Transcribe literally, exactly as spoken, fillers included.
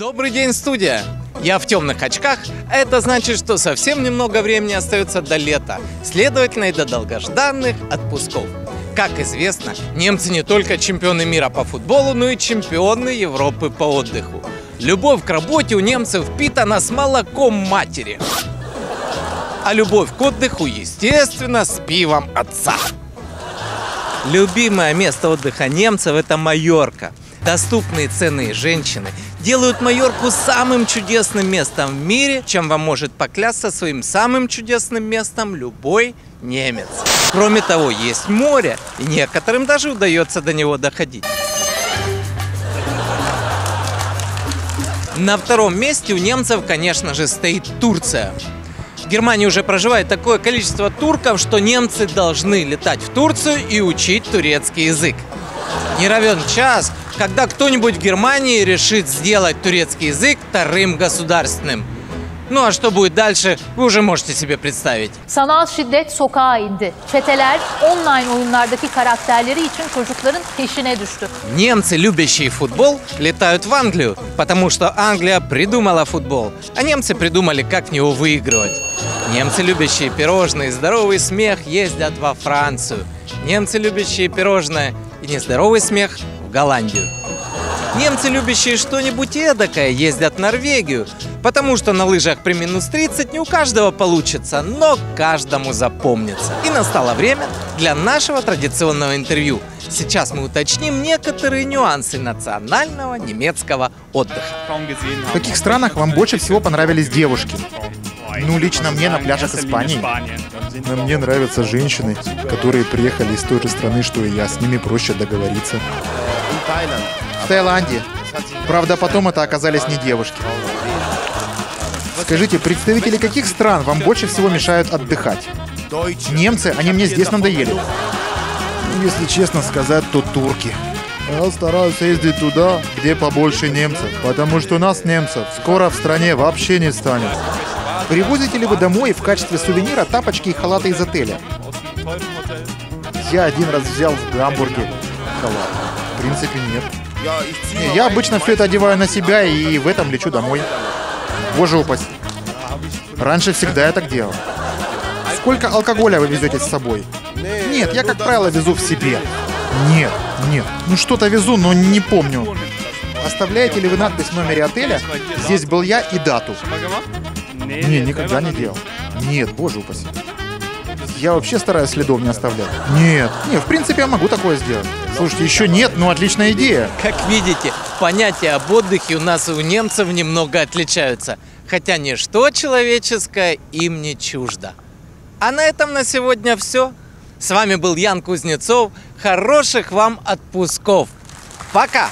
Добрый день, студия! Я в темных очках. Это значит, что совсем немного времени остается до лета, следовательно, и до долгожданных отпусков. Как известно, немцы не только чемпионы мира по футболу, но и чемпионы Европы по отдыху. Любовь к работе у немцев впитана с молоком матери, а любовь к отдыху, естественно, с пивом отца. Любимое место отдыха немцев – это Майорка. Доступные цены и женщины делают Майорку самым чудесным местом в мире, чем вам может поклясться своим самым чудесным местом любой немец. Кроме того, есть море, и некоторым даже удается до него доходить. На втором месте у немцев, конечно же, стоит Турция. В Германии уже проживает такое количество турков, что немцы должны летать в Турцию и учить турецкий язык. Не равен час, когда кто-нибудь в Германии решит сделать турецкий язык вторым государственным. Ну а что будет дальше, вы уже можете себе представить. Sanal şiddet sokağa indi. Çeteler online oyunlardaki karakterleri için çocukların peşine düştü. Немцы, любящие футбол, летают в Англию, потому что Англия придумала футбол, а немцы придумали, как в него выигрывать. Немцы, любящие пирожные, здоровый смех, ездят во Францию. Немцы, любящие пирожное и нездоровый смех, в Голландию. Немцы, любящие что-нибудь эдакое, ездят в Норвегию, потому что на лыжах при минус тридцать не у каждого получится, но каждому запомнится. И настало время для нашего традиционного интервью. Сейчас мы уточним некоторые нюансы национального немецкого отдыха. В каких странах вам больше всего понравились девушки? Ну, лично мне на пляжах Испании. Но мне нравятся женщины, которые приехали из той же страны, что и я. С ними проще договориться. В Таиланде. Правда, потом это оказались не девушки. Скажите, представители каких стран вам больше всего мешают отдыхать? Немцы, они мне здесь надоели. Если честно сказать, то турки. Я стараюсь ездить туда, где побольше немцев, потому что у нас немцев скоро в стране вообще не станет. Привозите ли вы домой в качестве сувенира тапочки и халаты из отеля? Я один раз взял в Гамбурге халат. В принципе, нет. Я обычно все это одеваю на себя и в этом лечу домой. Боже упаси. Раньше всегда я так делал. Сколько алкоголя вы везете с собой? Нет, я, как правило, везу в себе. Нет, нет. Ну что-то везу, но не помню. Оставляете ли вы надпись в номере отеля? Здесь был я и дату. Не, никогда не делал. Нет, боже упаси. Я вообще стараюсь следов не оставлять. Нет, не, в принципе, я могу такое сделать. Слушайте, еще нет, но отличная идея. Как видите, понятия об отдыхе у нас и у немцев немного отличаются. Хотя ничто человеческое им не чуждо. А на этом на сегодня все. С вами был Ян Кузнецов. Хороших вам отпусков. Пока!